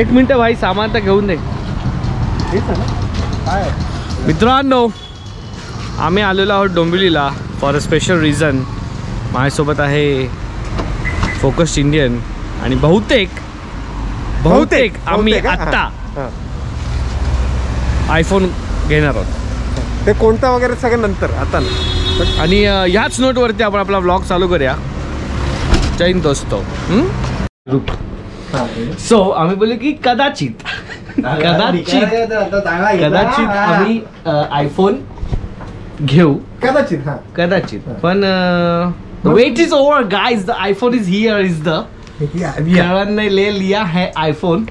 एक मिनटं भाई, सामान तर घेऊन दे. मित्रांनो, आम्ही आलेलो आहोत डोंबिवलीला फॉर अ स्पेशल रिझन. माझ्यासोबत आहे फोकस्ड इंडियन आणि बहुतेक आम्ही आत्ता आयफोन घेणार आहोत. ते कोणता वगैरे सगळं नंतर आता. आणि ह्याच नोटवरती आपण आपला व्लॉग चालू करूया. जय हिंद दोस्तो. सो आम्ही बोलले की कदाचित आम्ही आयफोन घेऊ कदाचित, पण wait is over guys. The iPhone is here is the ले लिया है आईफोन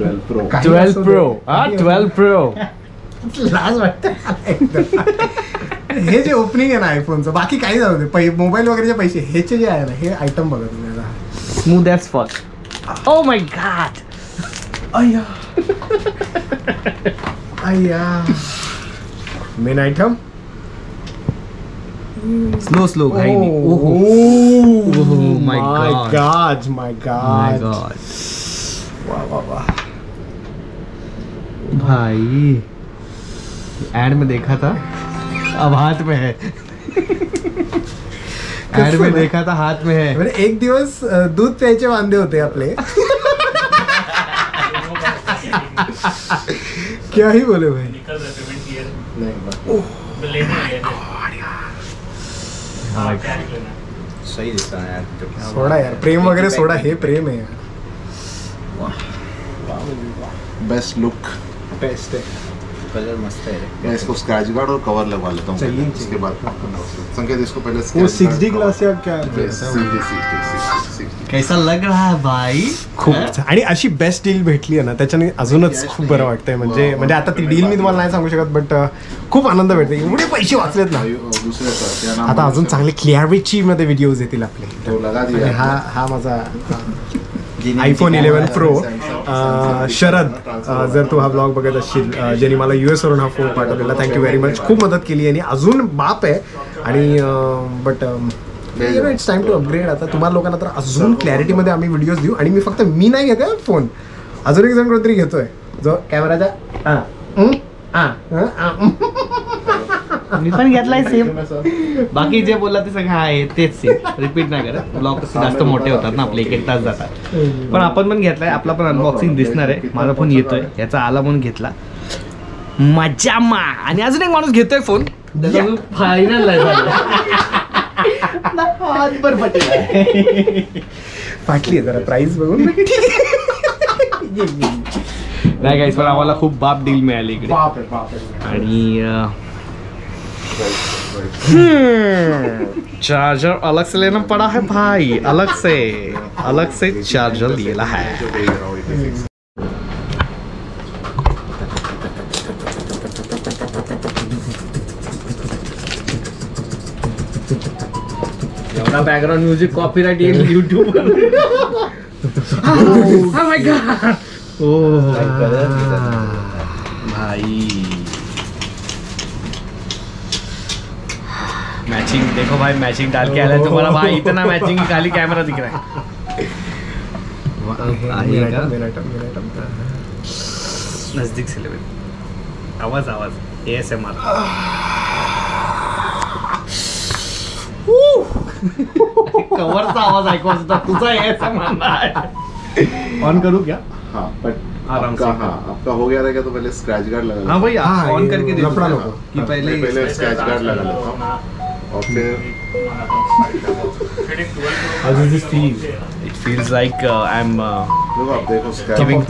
12 प्रो. हाँ 12 प्रो. हे जे ओपनिंग है ना आयफोनचं, बाकी काही जाऊ दे, मोबाईल वगैरे पैसे ह्याचे जे आहे ना, हे आयटम बघा तुम्ही. Smooth as fuck. Oh my god. अय्या अय्या. मेन आयटम स्लो भाई. ओहो माय गॉड. वाह वाह वाह भाई, एड में देखा था, अब हाथ में है. एड में देखा था, हाथ में है. मैंने एक दिवस दूध प्यायचे वांदे होते आपले. क्या ही बोले भाई. सही दिसता है यार. सोडा यार, प्रेम वगैरे सोडा, हे प्रेम है यार. बेस्ट लुक, बेस्ट है, कलर मस्त है. मैं इसको स्क्रैच गार्ड और कवर लगवा लेता हूं पहले, उसके बाद संकेत इसको पहले वो 6D ग्लास है. अब क्या है, कैसा लग रहा है भाई. खूप आणि अशी बेस्ट डील भेटली आहे ना, त्याच्याने अजूनच खूप बरं वाटतंय. म्हणजे आता ती डील मी तुम्हाला नाही सांगू शकत, बट खूप आनंद भेटतोय. एवढे पैसे वाचलेत ना. दुसऱ्याचं आता अजून चांगले क्लॅरिटी मध्ये व्हिडिओज येतील आपले. हा माझा आयफोन 11 प्रो शरद, जर तू हा ब्लॉग बघत असशील, ज्यांनी मला US वरून हा फोन पाठवलेला, थँक्यू व्हेरी मच. खूप मदत केली आणि अजून बाप आहे. आणि but it's time to upgrade. आता तुम्हाला लोकांना तर अजून क्लॅरिटीमध्ये आम्ही व्हिडिओज देऊ. आणि मी नाही घेत आहे फोन, अजून एक जण कोणतरी घेतोय जो कॅमेराचा. मी पण घेतलाय सेम. बाकी जे बोलला ते सगळं आहे तेच सेम, रिपीट नाही करत. ब्लॉग कसे जास्त मोठे होतात ना आपले, एक तास जातात. पण आपण पण घेतलाय, आपला पण अनबॉक्सिंग दिसणार आहे. माझा फोन येतोय, याचा आला म्हणून घेतला. मजा मा. आणि अजून एक माणूस घेतोय फोन, फायनल फाटली जरा प्राइस बघून. नाही गाईस, पण आम्हाला खूप बाप डील मिळाली इकडे. आणि चार्जर अलग से लेना पड़ा है भाई, अलग से चार्जर लेना है. एवढा बैकग्राउंड म्यूजिक कॉपीराइट येईल YouTube वर. Oh my god. ओ भाई मैचिंग देखो भाई, मैचिंग डाल के आया तुम्हारा भाई. इतना मैचिंग खाली कैमरा दिख रहा है. नजदीक से ले. आवाज ASMR. कवरचा आवाज ऐकू असता तुझा. ASMR ऑन करू क्या? हाँ आराम से. हाँ आपका हो गया रहेगा तो पहले स्क्रैच गार्ड लगा. हाँ भाई ऑन करके लपड़ा लो कि पहले स्क्रैच गार्ड लगा लो. How does this feel? It feels like I'm giving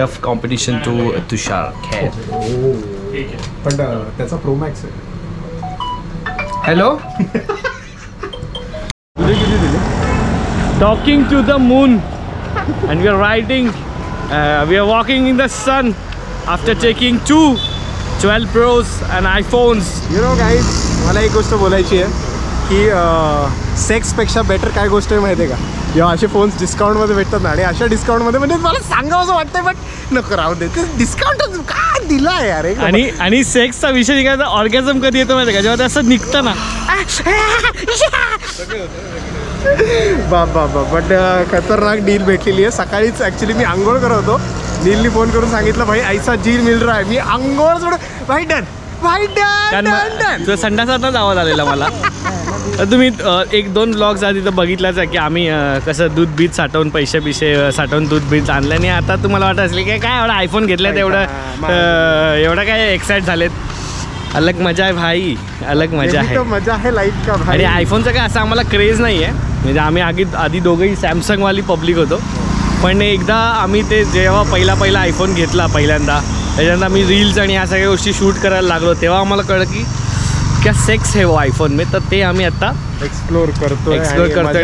tough competition to Tushar. But that's a Pro Max. Hello. Talking to the moon, and we are riding. We are walking in the sun after taking two 12 Pros and iPhones. You know guys, मला एक गोष्ट बोलायची आहे की सेक्सपेक्षा better काय गोष्ट आहे माहिती आहे का? जेव्हा असे फोन्स डिस्काउंटमध्ये भेटतात ना, आणि अशा डिस्काउंटमध्ये म्हणजे मला सांगावं असं वाटतंय, बट नको राहू दे. ते डिस्काउंटच का दिला यार. आणि सेक्सचा विषय निघायचा, ऑर्गॅझम कधी येतो माहिती आहे का? जेव्हा ते असं निघतं ना. बाप बाप बाप, बट खतरनाक डील भेटलेली आहे. सकाळीच ॲक्च्युली मी आंघोळ करत होतो, नीलनी फोन करून सांगितलं भाई ऐसा जील मिल रहा है. मी आंघोळ सोड भाई डन भाई डन डन तो संडासात जावं लागलेलं मला. तुम्ही एक दोन ब्लॉग्स आधी तर बघितलाच आहे की आम्ही कसं दूध बीज साठवून पैसे बिशे साठवून दूध बीज आणलं. आणि आता तुम्हाला वाटत असले की काय एवढं आयफोन घेतलं तेवढं एवढं काय एक्साईट झालेत. अलग मजा है भाई, अलग मजा है, तो मजा है लाईफ का भाई. आणि आयफोनचा काय असं आम्हाला क्रेज नाही आहे, म्हणजे आम्ही आधी दोघंही सॅमसंगवाली पब्लिक होतो. पण एकदा आम्ही ते जेव्हा पहिला आयफोन घेतला पहिल्यांदा, त्याच्यानंतर आम्ही रील्स आणि या सगळ्या गोष्टी शूट करायला लागलो, तेव्हा आम्हाला कळलं की क्या सेक्स है वो आयफोन में. तर ते आम्ही आता एक्सप्लोर करतोय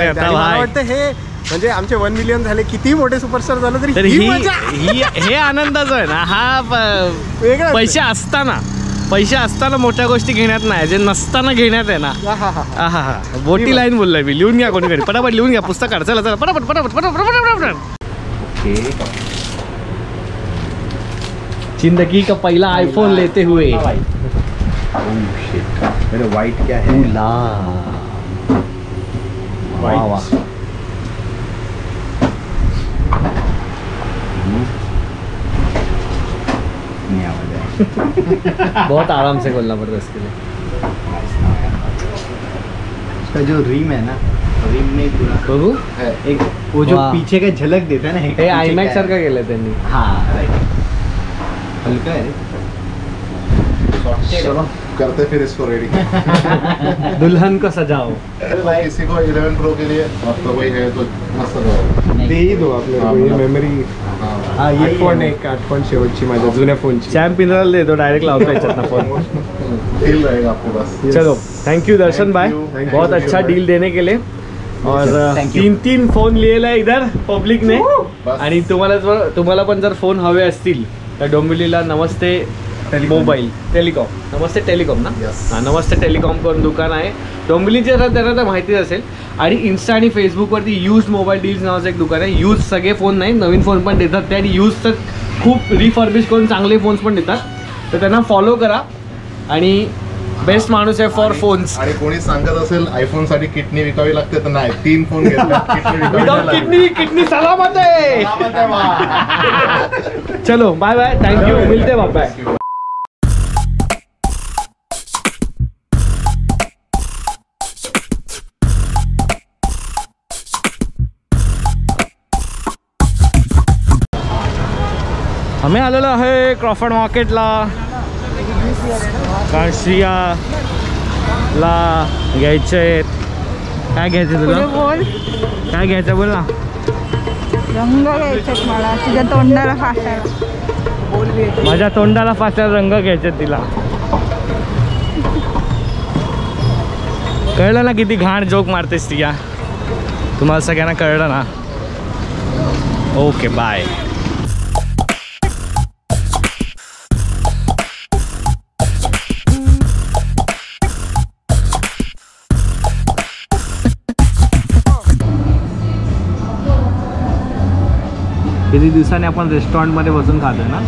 आता भाई. हे म्हणजे आमचे 1 मिलियन झाले, किती मोठे सुपरस्टार झालं तरी हे आनंदाचं आहे ना. हा पैसे असताना मोठ्या गोष्टी घेण्यात नाही, जे नसताना घेण्यात आहे ना. हा हा हा, मोठी लाईन बोललाय मी. लिहून घ्या कोणीकडे, पटापट लिहून घ्या, पुस्तक काढ. चला चला पटापट पटापट पटापट. ओके, जिंदगी का पहिला आयफोन लेते हुए. व्हाइट क्या है? बहुत आराम से खोलना पड़ता है इसके लिए. इसका जो रिम है ना, रिम में पूरा बघू एक वो जो पीछे का झलक देता है ना, हे आयमॅक्स सारखा केलं त्यांनी. हा राइट, हलका है. चलो करते फिर इसको रेडी, दुल्हन को सजाओ. अरे भाई इसी को 11 प्रो के लिए मतलब वही है तो मस्त दे ही दो आपने. ये मेमोरी हा एक फोन एक आठवण शेवटची माझ्या जुन्या फोनची. चॅम्पियनला देतो डायरेक्ट लावतो याच्यातनं फोन. डील रहेगा आपको पास. चलो थैंक यू दर्शन भाई, बहुत अच्छा डील देने के लिए. और तीन फोन लिहिला इधर पब्लिक ने. आणि तुम्हाला पण जर फोन हवे असतील तर डोंबिवलीला नमस्ते मोबाईल टेलिकॉम, नमस्ते टेलिकॉम ना, हां नमस्ते टेलिकॉम करून दुकान आहे डोंबिवलीचे, त्यांना तर माहितीच असेल. आणि इन्स्टा आणि फेसबुकवरती यूज मोबाईल डील्स नावाचं एक दुकान आहे. यूज सगळे फोन नाही, नवीन फोन पण देतात ते, आणि यूज तर खूप रिफर्बिश करून चांगले फोन्स पण देतात. तर त्यांना फॉलो करा आणि बेस्ट माणूस आहे फॉर फोन्स. आणि कोणी सांगत असेल आयफोनसाठी किडनी विकावी लागते तर नाही, 3 फोन घेतले किडनी सलामत आहे. चलो बाय बाय, थँक्यू, मिळते बाय. आम्ही आलेलो आहे क्रॉफर्ड मार्केटला, काशियाला घ्यायचे आहेत. काय घ्यायचं तुला? बोल काय घ्यायचं, बोल ना. रंग घ्यायचे आहेत मला, तुझ्या तोंडाला फासायला. माझ्या तोंडाला फासायला रंग घ्यायचे तिला. कळलं ना किती घाण जोक मारतेस ती या, तुम्हाला सगळ्यांना कळलं ना. Okay bye. किती दिवसांनी आपण रेस्टॉरंटमध्ये बसून खातो ना,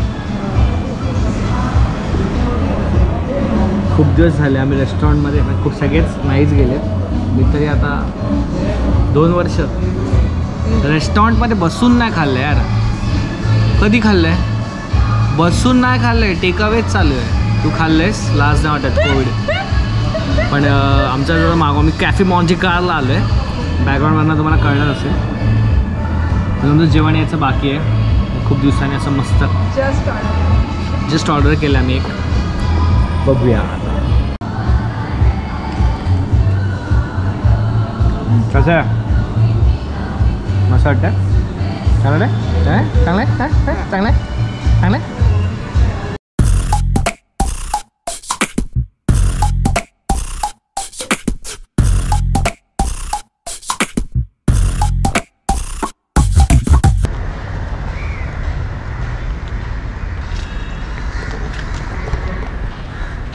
खूप दिवस झाले आम्ही रेस्टॉरंटमध्ये खूप सगळेच नाहीच गेले. मी तरी आता 2 वर्ष रेस्टॉरंटमध्ये बसून नाही खाल्लं यार. कधी खाल्लं आहे? बसून नाही खाल्लं आहे, टेकअवेच चालू आहे. तू खाल्लं आहेस लास्ट नाही वाटत कोविड. पण आमच्या जरा मागो मी कॅफे मॉन्जी कारला आलो आहे, बॅकग्राऊंडवरनं तुम्हाला कळणार असेल. तुमचं जेवण यायचं बाकी आहे, खूप दिवसांनी असं मस्त जस्ट ऑर्डर केलं आम्ही एक, बघूया आता कसं आहे. मस्त वाटतं, चांगलं आहे चांगलं आहे चांगलं आहे चांगलं आहे.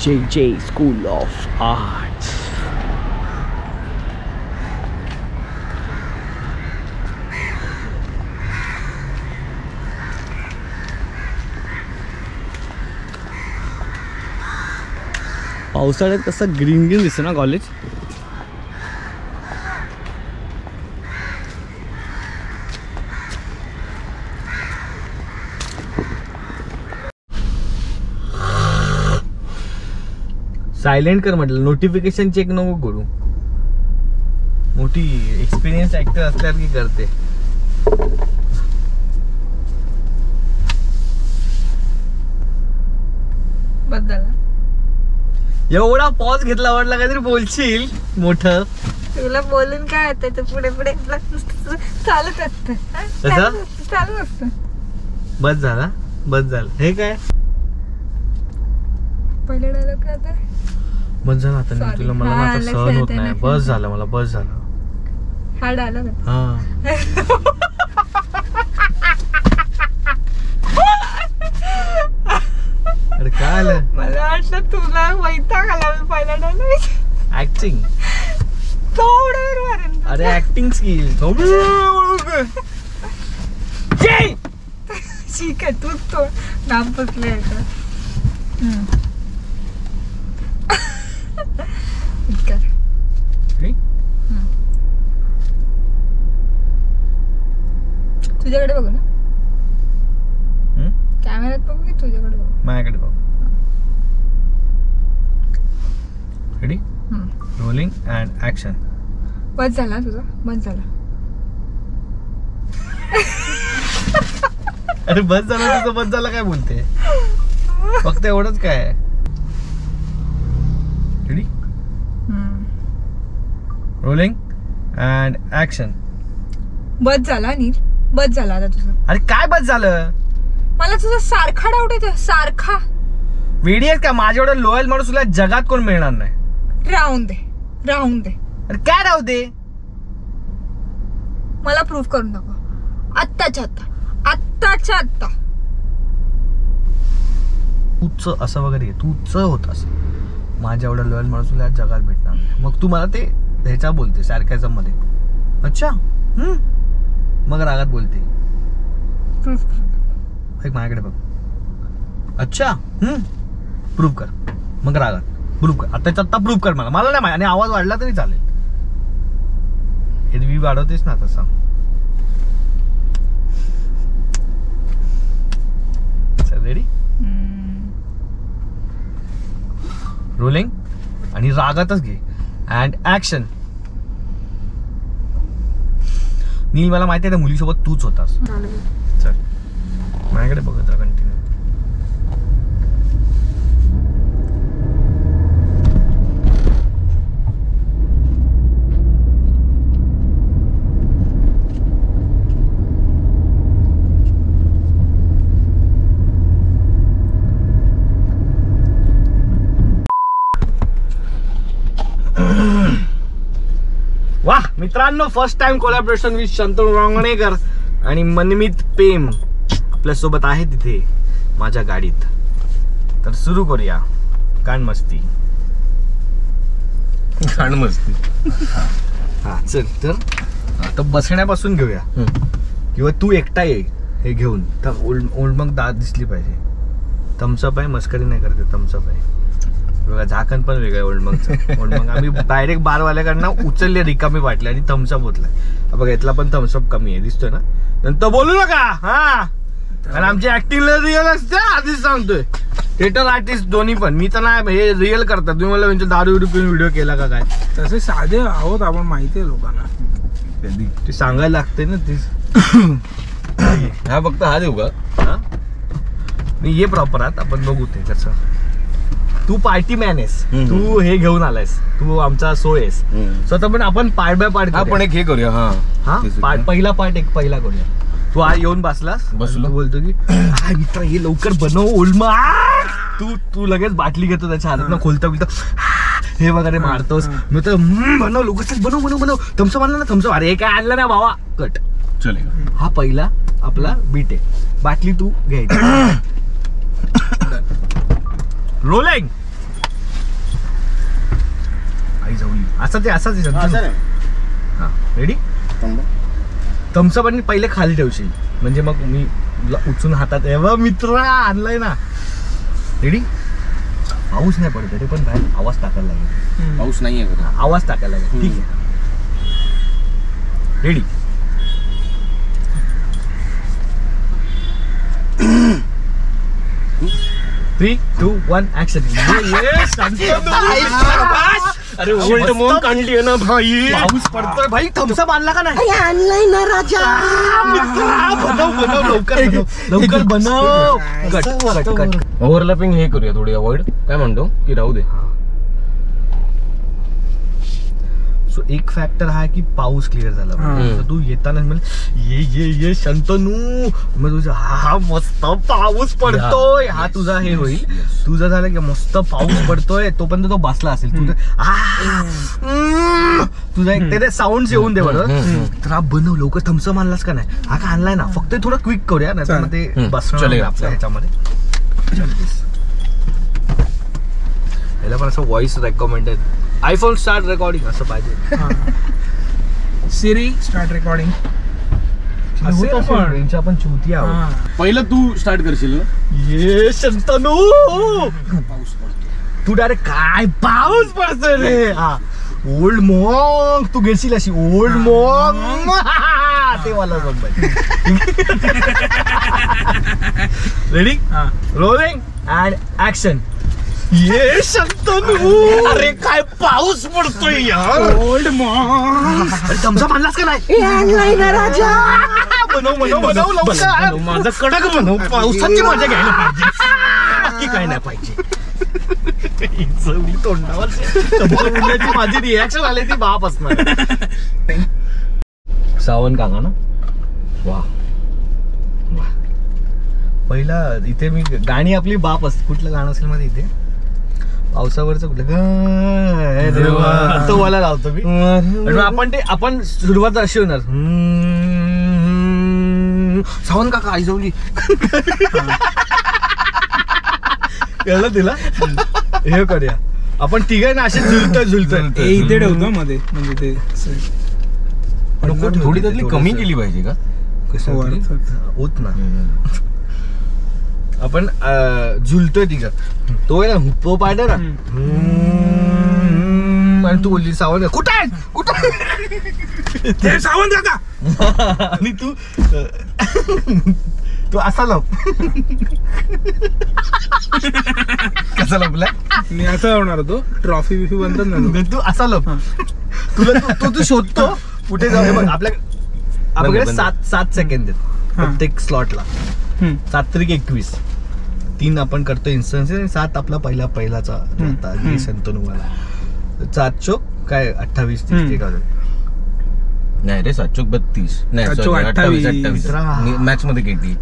JJ School of Arts. पावसाळ्यात कसं ग्रीन दिसतं ना कॉलेज. सायलेंट कर म्हटलं, नोटिफिकेशन चेक नको करू. मोठी एक्सपिरियन्स ऍक्टर असल्यासारखी करते. बदल एवढा पॉज घेतला वाटला काहीतरी बोलशील मोठं. तुला बोलून काय होतं, ते पुढे पुढे चालत असतं. चालू असतं. बस झाला, बस झालं. हे काय पहिले डायलॉग काय होता? बस झालं आता तुला, मला आता सहन होत नाही. बस झालं मला, बस झालं. हा डायलॉग अरे काय आलं मला वाटलं तुला वैताग आला. मी पहिला डायलॉग ऍक्टिंग थोडं. अरे ऍक्टिंग स्किल थोडं ठीक आहे. तू तो नाम बसले आता कर. तुझ्याकडे बघू ना, कॅमेरात बघू की तुझ्याकडे बघू? माझ्याकडे बघू. Ready, rolling and action. बस झाला तुझा, बस झाला. अरे बस झाला तुझं, बस झाला काय बोलते? फक्त एवढंच काय. Ready, rolling and action. बस झाला नील, बस झाला आता तुझं. अरे काय बस झालं, मला तुझा सारखा डाऊट येतो सारखा. व्हिडिओज का माझ्या एवढा लॉयल माणूस तुला जगात कोण मिळणार नाही. राहून दे, राहून दे. अरे काय राहू दे, मला प्रूफ करून दाखव आत्ताच्या आत्ता, आत्ताच्या आत्ता. तूच असं वगैरे तूच होतास, माझ्या एवढा लॉयल माणूस तुला जगात भेटणार नाही. मग तू मला ते ह्याच्या बोलते सारख्याच्या मध्ये. अच्छा मग रागात बोलते. एक माझ्याकडे बघ. अच्छा प्रूफ कर. मग रागात प्रूफ कर. आता आत्ता प्रूफ कर मला, मला नाही माहिती. आणि आवाज वाढला तरी चालेल. एरवी वाढवतेस ना तसा. रेडी, रोलिंग आणि रागातच घे अँड ऍक्शन. नील मला माहिती आहे त्या मुलीसोबत तूच होतास. चल माझ्याकडे बघत राहा कंटिन्यू. वाह मित्रांनो, first time collaboration with Shantanu Rangnekar आणि मनमित पेम आपल्या सोबत आहे तिथे माझ्या गाडीत. तर सुरू करूया कानमस्ती. कानमस्ती हा चल. तर आता बसण्यापासून घेऊया, किंवा तू एकटा ये हे घेऊन. तर ओल्ड ओल्ड मग दात दिसली पाहिजे. थम्सअप आहे, मस्करी नाही करते. थम्सअप आहे बघा, झाकण पण वेगळं ओल्ड मगचं. ओल्ड मग आम्ही डायरेक्ट बारवाल्याकडनं उचलले रिकामी वाटले आणि थम्सअप होतला. बघा यातला पण थम्सअप कमी आहे दिसतोय ना. नंतर बोलू नका हा, कारण आमची ऍक्टिंग रिअल असते आधीच सांगतोय. थिएटर आर्टिस्ट दोन्ही पण. मी तर नाही हे रिअल करतात. तुम्ही मला म्हणजे दारू पिऊन व्हिडिओ केला का काय? तसे साधे आहोत आपण, माहिती आहे लोकांना. ते सांगायला लागते ना तीच. हा फक्त हा देऊ का मी ये प्रॉपर आहात आपण बघू ते कसं. तू पार्टी मॅन आहेस, तू हे घेऊन आलायस, तू आमचा सो आहेस. स्वतः पण आपण पार्ट बाय पार्ट आपण एक हे करूया. हा हा पहिला पार्ट एक पहिला करूया. तू आज येऊन बसलास, बसलो बोलतो की हा मित्र हे लवकर बनव ओल्ड मग. तू तू लगेच बाटली घेतो त्याच्या हातात, खोलता बिलता हे वगैरे मारतोस. मी तर बनव लवकर, बनव बनव बनव. थम्सअप आणला ना, थम्सअप. अरे हे काय आणलं ना भावा, कट चले. हा पहिला आपला बीट आहे. बाटली तू घ्यायची. रोलिंग. आई जाऊली असं ते असाच आहे. हां रेडी, थम्सअप आणि पहिले खाली ठेवशील म्हणजे मग मी उचून हातात एवढा मित्र आणलाय ना. रेडी, पाऊस नाही पडत तरी पण बाहेर आवाज टाकायला लागेल. पाऊस नाही आहे, आवाज टाकायला लागेल. ठीक आहे रेडी. 3, 2, 1 एक्शन। अरे ओल्ड मोम कान लियो ना भाई, पाऊस पडतोय भाई, थम्सअप आणला का नाही? ऑनलाइन ना राजा, बनव बनव लवकर लवकर बनव, कट कट ओव्हरलॅपिंग हे करूया थोडी अवॉइड, काय म्हणतो की राहू दे। सो एक फॅक्टर हा की पाऊस क्लिअर झाला, तू येताना म्हणजे ये शंतनू मग तुझा हा मस्त पाऊस पडतोय, हा तुझा हे होईल, तुझा झाला की मस्त पाऊस पडतोय, तोपर्यंत तो बसला असेल तुझा एक ते साऊंड येऊन दे बरं। तर हा बनव लवकर, थम्स मानलास का नाही? हा का आणलाय ना, फक्त थोडं क्विक करूया नाही मग ते बसणार आपल्या ह्याच्यामध्ये। याला पण असं voice recommended iPhone start recording असं पाहिजे। Siri start recording आपण चौथी आहोत, पहिलं तू स्टार्ट करशील। ये शंतनू पाऊस पडतो, तू डायरेक्ट काय पाऊस पडतो रे, हा ओल्ड मॉन्ग तू घेशील अशी ओल्ड मॉन्ग ते वाला जम्बाई। Ready, rolling and action. ये शंतनू अरे काय पाऊस पडतोय यार, ओल्ड मॉम थम्सअप आणलास का नाही? ऑनलाइन राजा, बनव बनव बनव लवकर, माझं कडक बनव, पावसाची मजा घ्यायला पाहिजे, बाकी काय नाही पाहिजे। इचवली तोंडावर माझी रिॲक्शन आली ती बाप असणार। सावन काका ना, वा वा, पहिला इथे मी गाणी आपली बाप असते, कुठलं गाणं असेल मध्ये इथे पावसावरचं कुठलं तो वाला लावतो मी, आपण ते आपण सुरुवात अशी होणार, सावन काका आईजवली कळलं तिला? हे करूया आपण तिघे ना, असे झुलतोय झुलतोय इथे ठेवतो मध्ये, म्हणजे ते थोडी त्यातली कमी केली पाहिजे का कसं होत ना, आपण झुलतोय तिघं तो आहे ना हुप्पो पाठ ना, आणि तू बोलली सावंत कुठे कुठे सावंत काका, आणि तू तू असा लाव कसा लावलाय? मी असा लावणार होतो, ट्रॉफी बिफी बनतात ना, तू असा लाव, तुला तू तू शोधतो कुठे जाऊ, आपल्या आपल्याकडे 7 सेकंद आहेत प्रत्येक स्लॉटला, 7 × 21 3 आपण करतो इन्स्टन्स, 7 आपला पहिलाचा शंतनूवाला, 7 चोक काय 28, 30 नाही रे 7 चोक 32 नाही 28 मॅच मध्ये किती,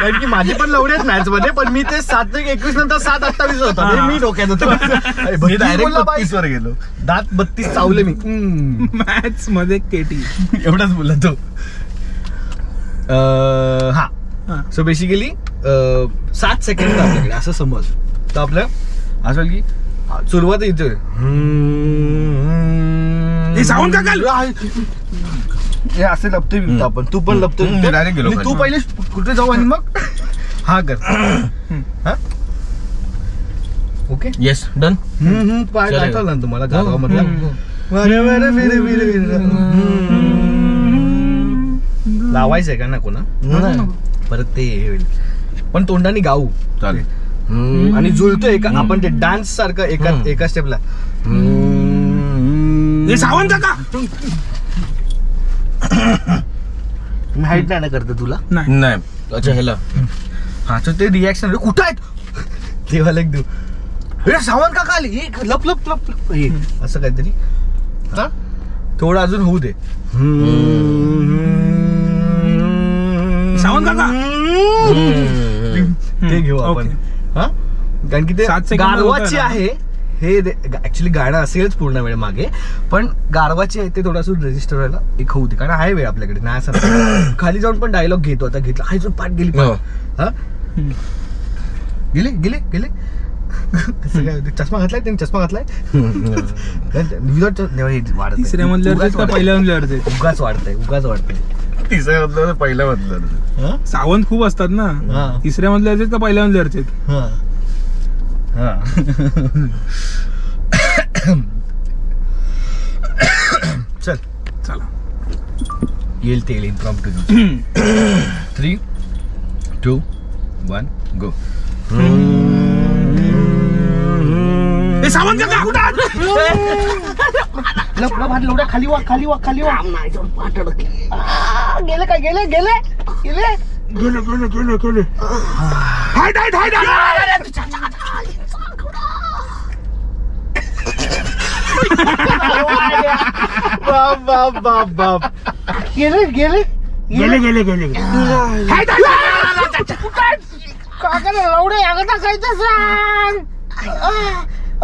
कारण की माझे पण लवडेच मॅच मध्ये, पण मी ते 7 × 21 नंतर 7 × 28 होता, मी डोक्यात होतो डायरेक्ट 32 वर गेलो, दात 32 चावले मी मॅच मध्ये केटी एवढाच बोलला तो। हा सो बेसिकली 7 सेकंड आपल्याकडे असं समज, तर आपल्या असं की सुरुवात येतो साऊंड का असे लपतोय आपण, तू पण लपतोय डायरेक्ट गेलो, तू पहिले कुठे जाऊ आणि मग हा कर हा ओके येस डन। पाय गाठवला ना तुम्हाला गावामधला लावायचंय का ना कोणा, परत ते होईल पण तोंडाने गाऊ चालेल, आणि जुळतोय का आपण ते डान्स सारखं एका स्टेपला सावंत का माहित नाही करत तुला नाही, अच्छा ह्याला हा तर ते रिॲक्शन कुठं आहेत ते वाला एक देऊ, हे सावंत काका आली लप लप लप लप हे असं काहीतरी, थोडं अजून होऊ दे सावंत काका ते घेऊ आपण, हा कारण की ते गारवाची आहे हे ऍक्च्युली गाणं असेलच पूर्ण वेळ मागे, पण गारवाची आहे ते थोडंसं रजिस्टर व्हायला एक होऊ दे, कारण आहे वेळ आपल्याकडे नाही असं खाली जाऊन पण डायलॉग घेतो, आता घेतला अजून पाठ गेली हा गेले गेले गेले असं काय, चष्मा घातलाय त्यांनी, चष्मा घातलाय विदाउट वाढत, तिसऱ्या मधल्या पहिल्या मधल्यावरती उगाच वाढतंय उगाच वाढतंय, तिसऱ्या मधल्या पहिल्या मधल्या सावंत खूप असतात ना, तिसऱ्या मधल्या का पहिल्या मधल्या चल चला येईल ते येईल, 3, 2 वन गो। सामान लोडा खाली वा खाली वा खाली वा गेले काय गेले गेले गेले गेले गेले गेले गेले हाड हाड हाड बाप बाप बाप बाप गेले गेले गेले गेले गेले हाड हाड कागल लोडे आगता कायच सांग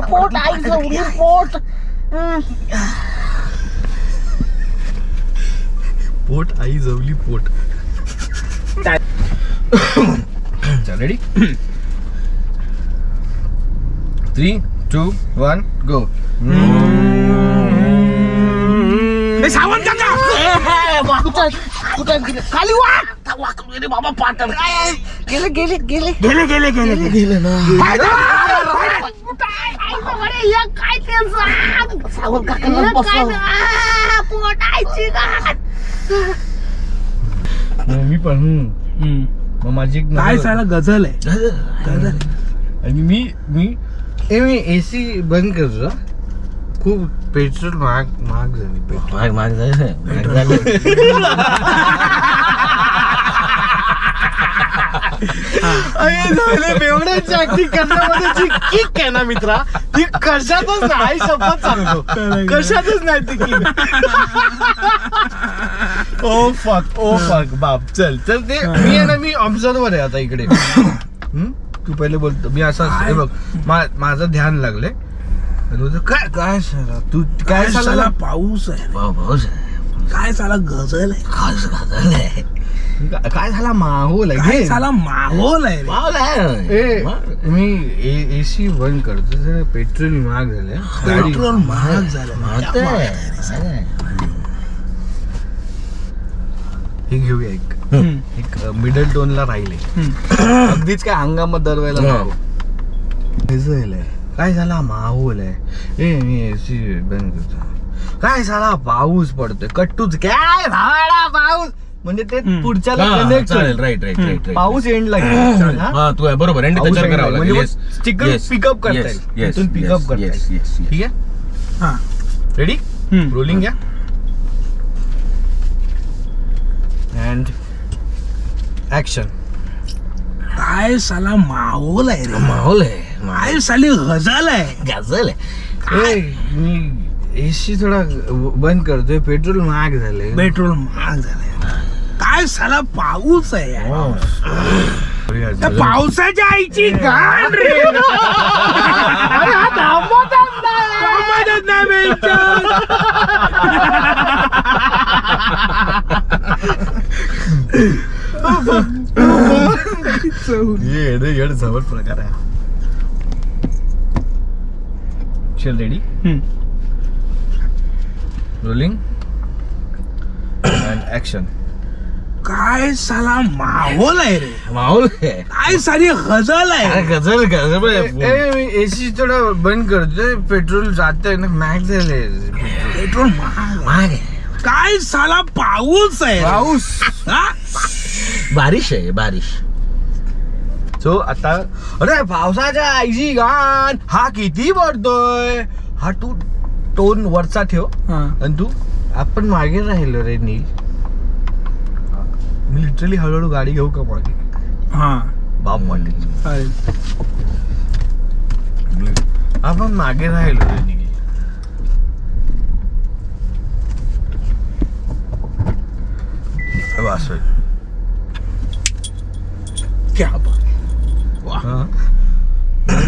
पोट आई जो पोट पोट आई जवली पोट चल रेडी 3 2 1 गो। सावंत खाली वाक मेरे बाबा पाटण गेले गेले गेले गेले गेले गेले गेले ना या काय मी पण माझी काय साला गजल आहे गजल आणि मी मी एसी बंद करतो खूप पेट्रोल महाग महाग झाली पेट्रोल महाग किक आहे ना मित्रा ती कशातच नाही शपथ सांगतो कशातच नाही ती किक। ओ फक बाप चल चल ते मी आहे ना मी ऑब्झर्वर आहे आता इकडे तू पहिले बोलतो मी असा बघ माझं ध्यान लागले काय काय साला तू काय साला पाऊस आहे पाऊस काय साला गजल आहे खास गजल आहे काय झाला माहोल आहे मी एसी बंद करतो पेट्रोल महाग झालं पेट्रोल महाग झालं हे घेऊया एक मिडल टोन ला राहिले अगदीच काय हंगामात दरवायला नको काय झाला माहोल आहे ए मी एसी बंद करतो काय झाला पाऊस पडतोय कट्टूच काय भावाडा पाऊस म्हणजे ते पुढच्याला कनेक्ट होईल राईट राईट राईट पाऊस एंड लागेल हां तू बरोबर एंड कचर करावा लागेल स्टिकर पिकअप करता येईल इथून पिकअप करता येईल ठीक आहे हां रेडी रोलिंग या अँड ऍक्शन। काय साला माहोल आहे रे माहोल आहे काय साली गजल आहे गजल आहे ए मी एसी थोडा बंद करतोय पेट्रोल महाग झाले पेट्रोल महाग झाले काय साला पाऊस आहे यार पावसाच्या आईची गाण रे जबर प्रकार आहे। चल रेडी रोलिंग अँड ऍक्शन। काय साला माहोल आहे रे माहोल आहे काय सारी गजल आहे गजल गजल एसी थोडा बंद करतोय पेट्रोल जातंय ना मॅग झाले पेट्रोल महाग काय साला पाऊस आहे पाऊस बारिश आहे बारिश। सो आता अरे पावसाच्या आईची गाण हा किती पडतोय हा तू टोन वरचा ठेव आणि तू आपण मागे राहिलो रे नील मी लिटरली हळूहळू गाडी घेऊ का मागे हां बाप म्हणले आपण मागे राहिलो बस क्या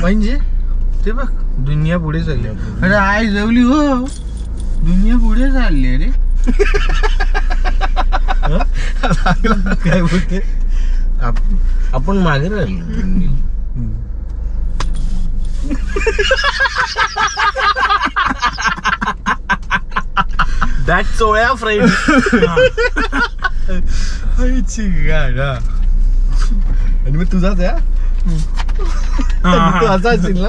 म्हणजे ते बघ दुनिया पुढे चालली अरे आई जवली हो दुनिया पुढे चालली रे काय बोलते आपण मागे राहिलो दॅट सोळ्या फ्रेंड आणि मग तुझाच तू असा असतील ना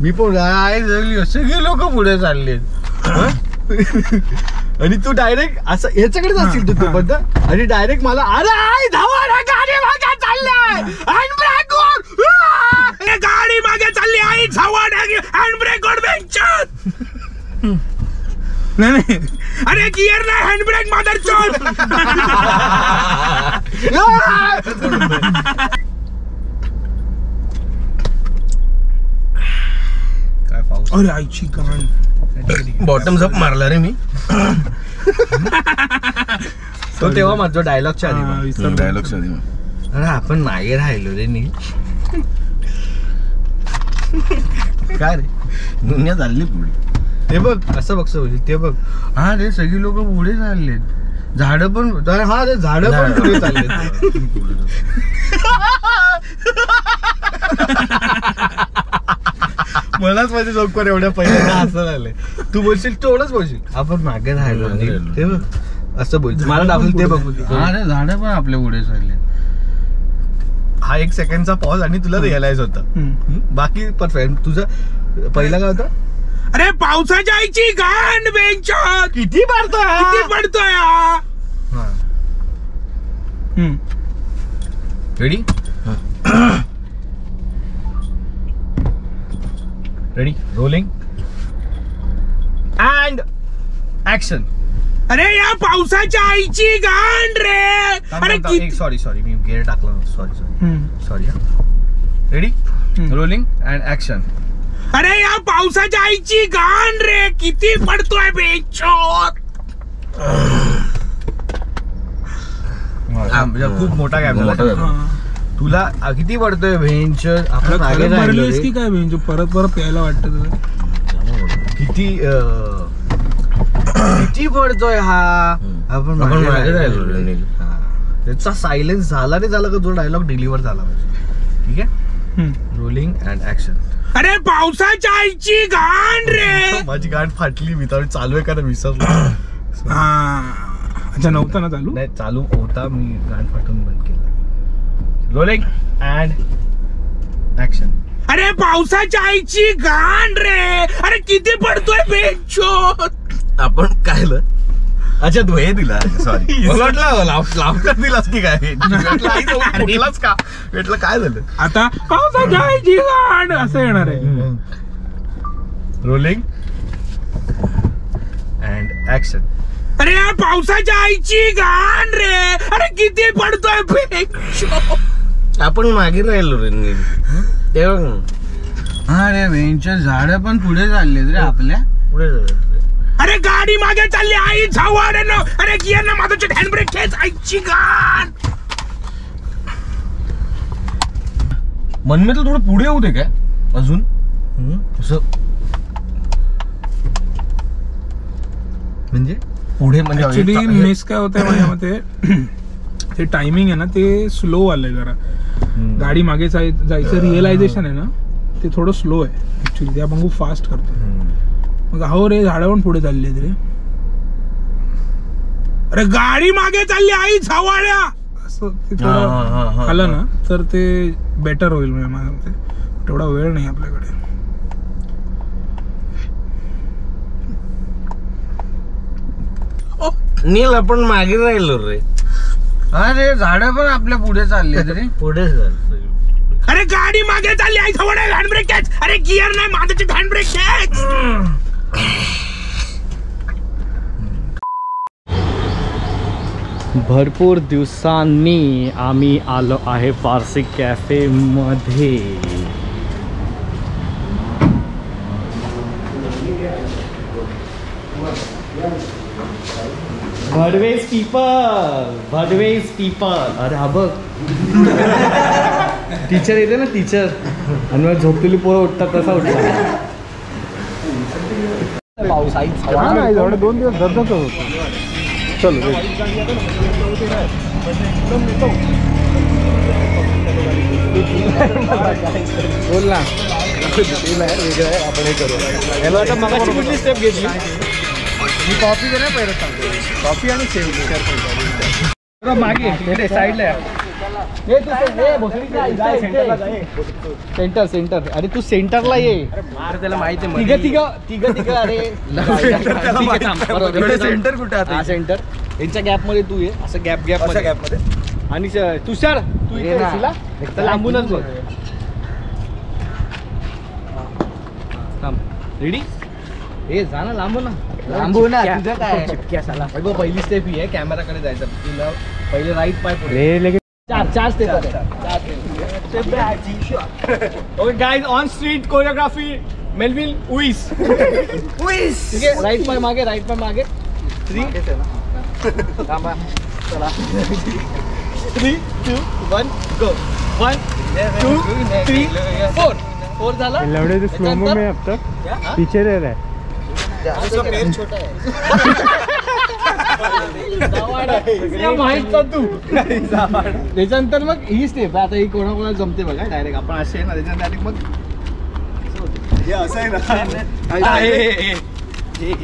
मी पण काय जगली सगळे लोक पुढे चालले आणि तू डायरेक्ट असं ह्याच्याकडेच असशील तू तोपर्यंत आणि डायरेक्ट मला अरे आई धावा रे गाडी मागे चाललाय हँड ब्रेक गोड ए गाडी मागे चालली आई धावा रे हँड ब्रेक गोड बेंचन नाही नाही अरे गियर नाही हँड ब्रेक मदरचोद अरे आईची कहाणी बॉटम्स अप मारला रे मी तो तेव्हा माझा डायलॉगच्या आधी अरे आपण मागे राहिलो रे नी काय रे दुनिया चालली पुढे ते बघ असं बघ ते बघ हा रे सगळी लोक पुढे चालले झाड पण हा रे झाड पण पुढे चालले मलाच माझे जोकर एवढ्या पहिल्यांदा असं झालंय तू बोलशील तेवढंच बोलशील आपण मागे राहिलो ते असं बोल मला दाखवलं ते बघू अरे झाडं पण आपल्या पुढे चालले हा एक सेकंडचा पॉज आणि तुला रिअलाइज होता बाकी परफेक्ट तुझं पहिला काय होता अरे पावसाच्या आईची घाण बेंच किती पडतोय ready Ready? Rolling. And action. अरे या पावसाच्या आईची गांड रे अरे एक सॉरी मी गेअर टाकला sorry ready rolling and action अरे या पावसाच्या आईची गांड रे किती पडतोय बेचोर खूप मोठा गॅप झाला तुला किती पडतोय व्हेंचर आपण आगे राहिलोस की काय व्हेंचर परत परत प्यायला वाटतं तुला किती पडतोय हा आपण आगे राहिलो त्याचा सायलेन्स झाला रे झाला का तो डायलॉग डिलिव्हर झाला पाहिजे ठीक आहे रोलिंग अँड ऍक्शन अरे पावसाच्या आईची गांड रे माझी गांड फाटली मी तर चालू आहे का विसरलो हा अच्छा नव्हता ना चालू नाही चालू होता मी गांड फाटून बंद केलं रोलिंग अँड ऍक्शन अरे पावसाच्या आईची घाण रे अरे किती पडतोय बेंचोत आपण काय अच्छा धुळे दिला सॉरी लावतात दिलास की काय भेटलाच का भेटलं काय झालं आता पावसाच्या आईची घाण असं येणार आहे रोलिंग अँड ऍक्शन अरे पावसाच्या आईची घाण रे अरे किती पडतोय बेंचोत आपण मागे राहिलो रे अरे वेंचर झाड पण पुढे चाललेत रे आपल्या पुढे अरे गाडी मागे चालली आई झावड अरे गिअर ना माझा हँड ब्रेक खेच आईची गाण मन मी तर थोडं पुढे होऊ दे काय अजून असं म्हणजे पुढे म्हणजे ऍक्च्युली मिस काय होतंय माझ्या मते ते टाइमिंग है ना ते स्लो आलंय जरा गाड़ी मागे जायचं रिअलायझेशन है ना ते थोड़ा स्लो है एक्चुअली ते आपण खूप फास्ट करतो मग हो रे झाडावरून पुढे चालले रे अरे गाड़ी मागे चालली आई झावाळ्या असं ते थोडं आलं ना तर ते बेटर होईल म्हणजे मला वाटतं तेवढा वेळ नाही आपल्याकडे नील आपण मागे राहिलो रे अरे झाड पण आपल्या पुढे चालले तरी पुढे अरे गाडी मागे चालली आई थोडा हँड ब्रेक कॅच अरे गिअर नाही माझ्याची हँड ब्रेक कॅच भरपूर दिवसांनी आम्ही आलो आहे पारसी कॅफे मध्ये भडवेज पीपल भडवेज पीपल अरे हा बघ टीचर येते ना टीचर आणि मग झोपलेली पोरं उठतात तसा उठला पाऊस आई झाड 2 दिवस धरतच होतो चल बोल ना वेगळं आहे आपण हे करू याला आता मगाची कुठली स्टेप घेतली मी कॉफी देना पैर कॉफी आणि सेव मागे साइडला सेंटर सेंटर अरे तू सेंटरला ये त्याला माहिती तिघ अरे सेंटर कुठे सेंटर यांच्या गॅप मध्ये तू ये असं गॅप गॅप मध्ये आणि तुषार तू इथे लांबूनच बघ रेडी ए जा ना लांबू ना लांबू ना तुझं काय चिपक्या साला बघ पहिली स्टेप ही आहे कॅमेरा कडे जायचं तुला पहिले राईट पाय पुढे चार step okay guys on street choreography Melville उइस उइस ठीक है राईट पाय मागे 3 थांबा चला 3 2 1 गो 1 2 3 4 झाला लवडे जो स्लोमो में अब तक पीछे रह रहा है पैर छोटा है तू त्याच्यानंतर मग ही स्टेप आता ही कोणाकोणाला जमते बघा डायरेक्ट आपण असे आहे ना त्याच्यानंतर डायरेक्ट मग हे असं आहे ना अरे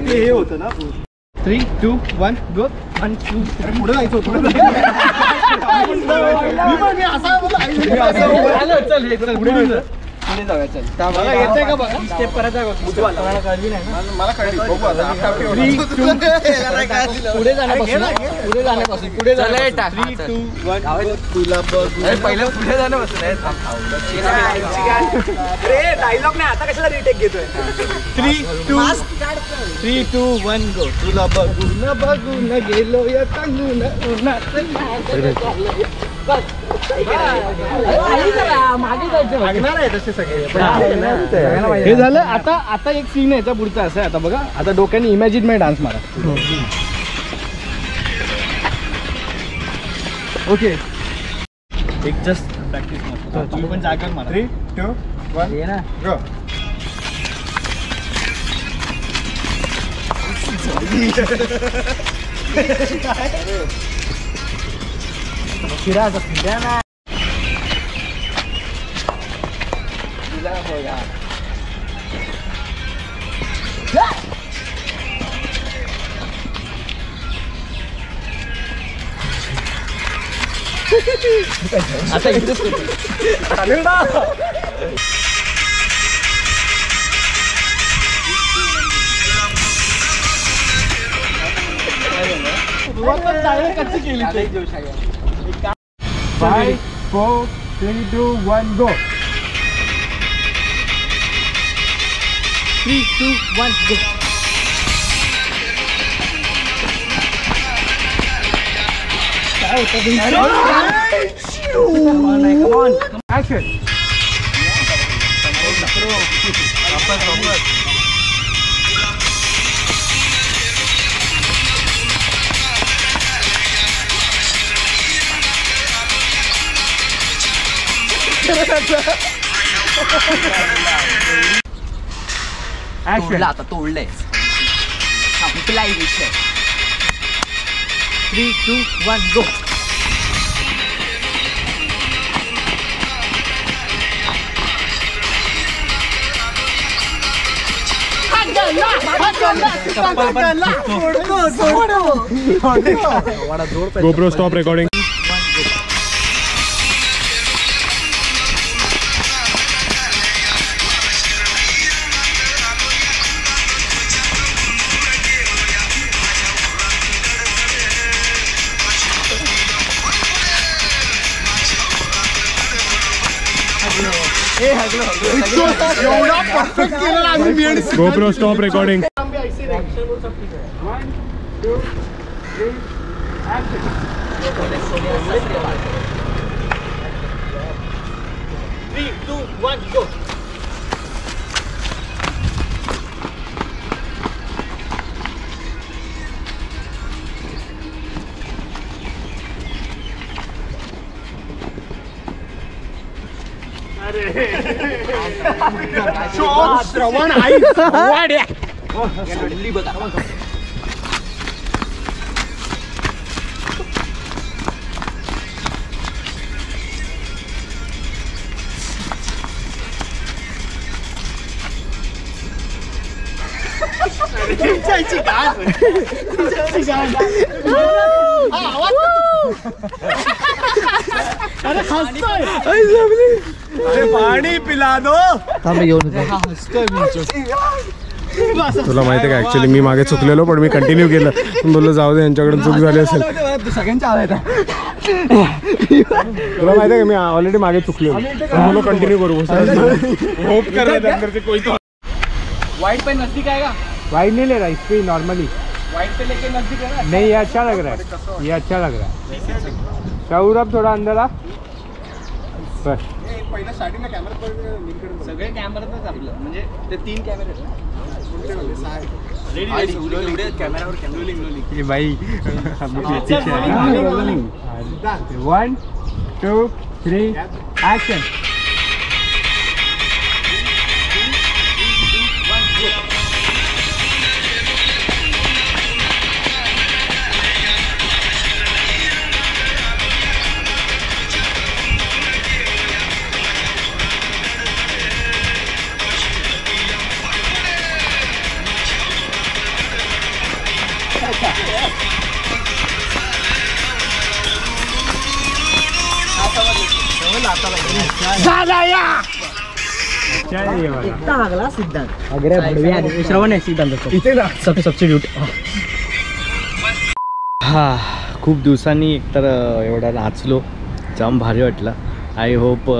ते हे होतं ना 3 2 1 गो 1 2 पुढे जायचं होतं पुढे जाऊया चल मला येते का बघा स्टेप करायचा मला कळली नाही ना मला कळली बघू आता पुढे जाण्यापासून चल टाक 3 2 1 तुला बघ पहिला पुढे जाण्यापासून आहे अरे डायलॉग नाही आता कशाला रिटेक घेतोय 3 2 1 गो तुला बघून गेलो या तांगून मागे जायचं लागणार आहे तसे हे झालं आता आता एक सीन याचा पुढचा असा आता बघा आता डोक्याने इमॅजिन मध्ये डान्स मारा ओके एक जस्ट प्रॅक्टिस मारा तुम्ही पण जागा मारा 3 2 1 ये ना गो फिरा ना आता इथेच चालेल ना कच्ची केली 5 4 3 2 1 गो 3 2 1 गो Action. तोडला आता तोडलंय संपलाय विषय 3 2 1 गो GoPro stop recording GoPro stop recording. 1 2 3 action. 3 2 1 go. श्रवण आई वाड्या अरे पाणी पिला दो तुला माहिती आहे का ऍक्च्युअली मी मागे चुकलेलो पण मी कंटिन्यू केलं बोललो जाऊ दे यांच्याकडून चूक झाली असेल सगळ्यांचा आला होता तुला माहिती आहे का मी ऑलरेडी मागे चुकलो बोललो कंटिन्यू करू होप कर रहा था अंदर से कोई तो वाइड पे नजदीक आएगा वाइड नहीं ले रहा इसपे नॉर्मली वाइड पे लेके नजदीक आएगा नहीं ये अच्छा लग रहा है ये अच्छा लग रहा है सौरभ थोड़ा अंदर आ बस ये पहिला स्टार्टिंगला कॅमेरा पण सगळे कॅमेरातच आपलं म्हणजे ते तीन कॅमेरे आहेत भाई 1 2 3 एक्शन इतना अगला सिद्धांत अगरे बढ़िया श्रवण है सिद्धांत को इतना सब सब्स्टिट्यूट हाँ खूप दिवसांनी एकतर एवढा नाचलो जाम भारी वाटला आई होप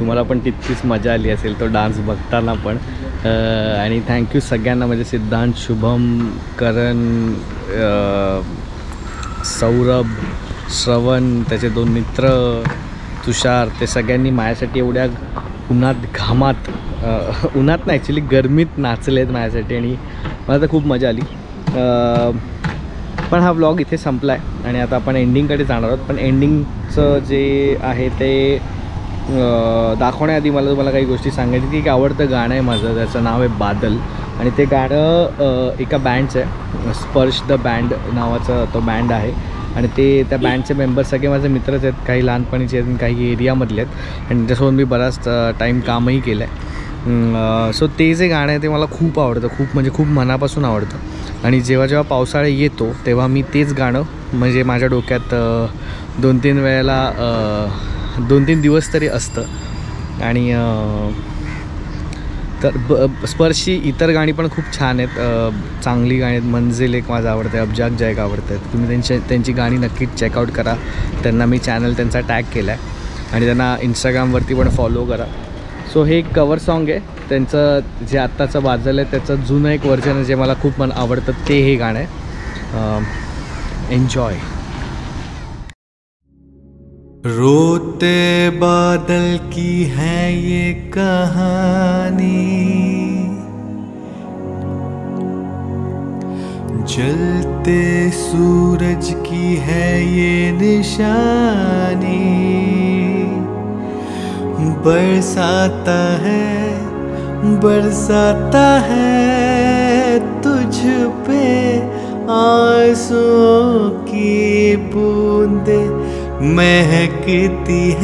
तुम्हाला पण तितकीच मजा आली असेल तो डान्स बघताना पण आणि थँक्यू सगळ्यांना म्हणजे सिद्धांत शुभम करण सौरभ श्रवण त्याचे दोन मित्र तुषार ते सगळ्यांनी माझ्यासाठी एवढ्या उन्हात घामात उन्हात नाही ॲक्च्युली गरमीत नाचलेत माझ्यासाठी आणि मला तर खूप मजा आली पण हा व्लॉग इथे संपला आहे आणि आता आपण एंडिंगकडे जाणार आहोत पण एंडिंगचं जे आहे ते दाखवण्याआधी मला तुम्हाला काही गोष्टी सांगायची की एक आवडतं गाणं आहे माझं त्याचं नाव आहे बादल आणि ते गाणं एका बँडचं आहे स्पर्श द बँड नावाचा तो बँड आहे आणि ते त्या बँडचे मेंबर्स सगळे माझे मित्रच आहेत काही लहानपणीचे आहेत काही एरियामधले आहेत आणि त्यांच्यासोबत मी बराच टाईम कामही केलं आहे सो ते जे गाणं आहे ते मला खूप आवडतं खूप म्हणजे खूप मनापासून आवडतं आणि जेव्हा जेव्हा पावसाळा येतो तेव्हा मी तेच गाणं म्हणजे माझ्या डोक्यात 2-3 वेळेला 2-3 दिवस तरी असतं आणि तर स्पर्शी इतर गाणी पण खूप छान आहेत चांगली गाणी आहेत मंजिल एक माझं आवडतं आहे अब्जाक जायक आवडतं आहे तुम्ही त्यांची गाणी नक्कीच चेकआउट करा त्यांना मी चॅनल त्यांचा टॅग केला आहे आणि त्यांना इंस्टाग्रामवरती पण फॉलो करा सो हे एक कवर सॉन्ग आहे त्यांचं जे आत्ताचं वाजलं आहे त्याचं जुनं एक वर्जन आहे जे मला खूप आवडतं ते हे गाणं आहे एन्जॉय रोते बादल की है ये कहानी जलते सूरज की है ये निशानी बरसाता है तुझ पे आंसुओं की बूंदे महकती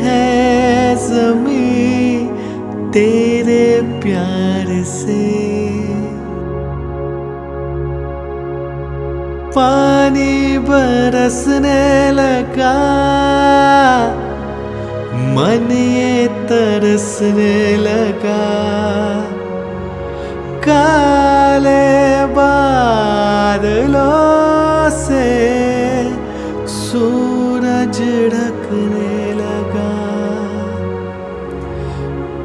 है ज़मीं तेरे प्यार से पानी बरसने लगा मन ये तरसने लगा काले बादलों से सूरज ढकने लगा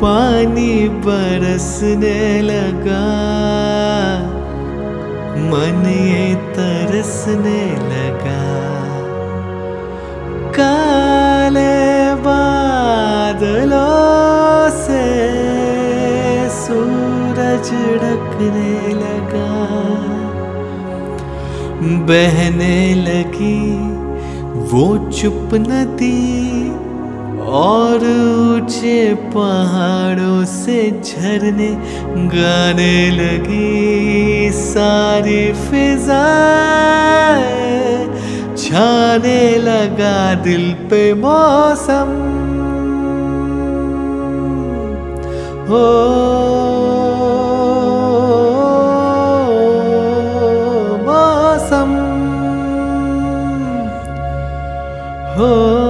पानी बरसने लगा मन ये तरसने लगा काले बादलों से सूरज ढकने लगा बहने लगी वो चुप नदी और ऊंचे पहाड़ों से झरने गाने लगी सारी फिजाएं छाने लगा दिल पे मौसम हो हो।